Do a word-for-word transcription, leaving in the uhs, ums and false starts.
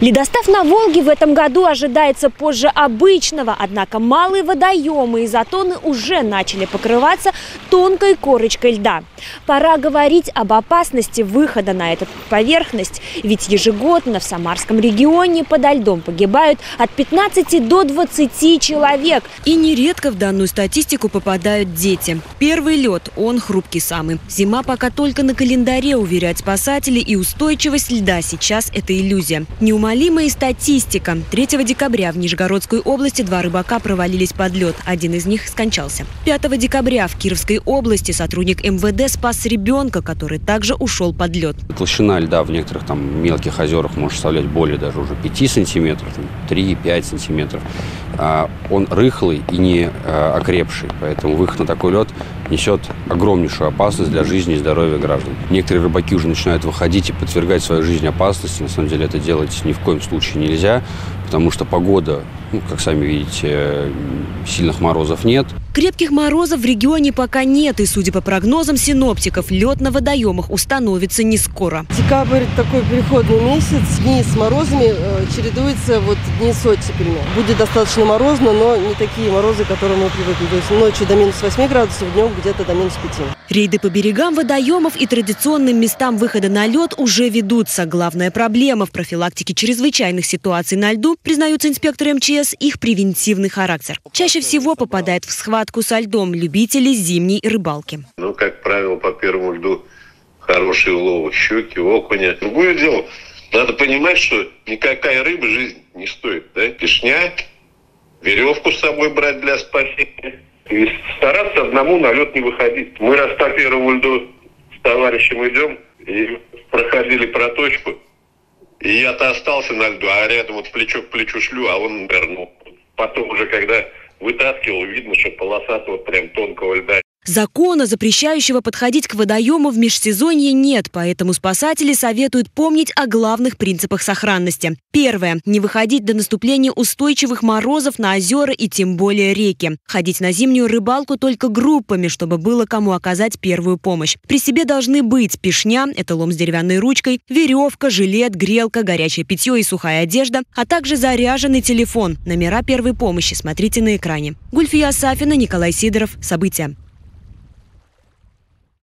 Ледостав на Волге в этом году ожидается позже обычного, однако малые водоемы и затоны уже начали покрываться тонкой корочкой льда. Пора говорить об опасности выхода на эту поверхность, ведь ежегодно в Самарском регионе подо льдом погибают от пятнадцати до двадцати человек. И нередко в данную статистику попадают дети. Первый лед, он хрупкий самый. Зима пока только на календаре, уверяют спасатели, и устойчивость льда сейчас – это иллюзия. Неумолимая статистика. третьего декабря в Нижегородской области два рыбака провалились под лед. Один из них скончался. пятого декабря в Кировской области сотрудник эм вэ дэ спас ребенка, который также ушел под лед. Толщина льда в некоторых там мелких озерах может составлять более даже уже пяти сантиметров, трёх-пяти сантиметров. Он рыхлый и не окрепший, поэтому выход на такой лед несет огромнейшую опасность для жизни и здоровья граждан. Некоторые рыбаки уже начинают выходить и подвергать свою жизнь опасности. На самом деле это делать ни в коем случае нельзя, потому что погода, ну, как сами видите, сильных морозов нет. Крепких морозов в регионе пока нет, и, судя по прогнозам синоптиков, лед на водоемах установится не скоро. Декабрь такой переходный месяц, дни с морозами э, чередуются вот дни с оттепельными. Будет достаточно морозно, но не такие морозы, к которым мы привыкли. То есть ночью до минус восьми градусов, днем где-то до минус пяти. Рейды по берегам водоемов и традиционным местам выхода на лед уже ведутся. Главная проблема в профилактике чрезвычайных ситуаций на льду, признаются инспекторы эм че эс, их превентивный характер. Чаще всего попадает в схватку со льдом любители зимней рыбалки. Ну, как правило, по первому льду хороший улов щуки, окуня. Другое дело, надо понимать, что никакая рыба жизнь не стоит. Да? Пешня, веревку с собой брать для спасения. И стараться одному на лед не выходить. Мы раз по первому льду с товарищем идем и проходили проточку. И я-то остался на льду, а рядом вот плечо к плечу шлю, а он нырнул. Потом уже, когда вытаскивал, видно, что полосатого прям тонкого льда. Закона, запрещающего подходить к водоему в межсезонье, нет, поэтому спасатели советуют помнить о главных принципах сохранности. Первое. Не выходить до наступления устойчивых морозов на озера и тем более реки. Ходить на зимнюю рыбалку только группами, чтобы было кому оказать первую помощь. При себе должны быть пешня, это лом с деревянной ручкой, веревка, жилет, грелка, горячее питье и сухая одежда, а также заряженный телефон. Номера первой помощи смотрите на экране. Гульфия Сафина, Николай Сидоров. События.